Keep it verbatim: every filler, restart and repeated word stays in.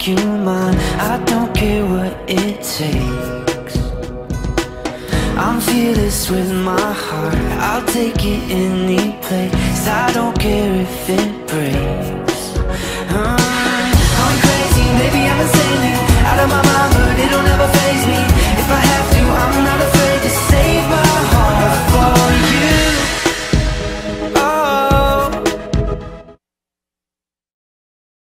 make you mine. I don't care what it takes. I'm fearless with my heart. I'll take it any place. I don't care if it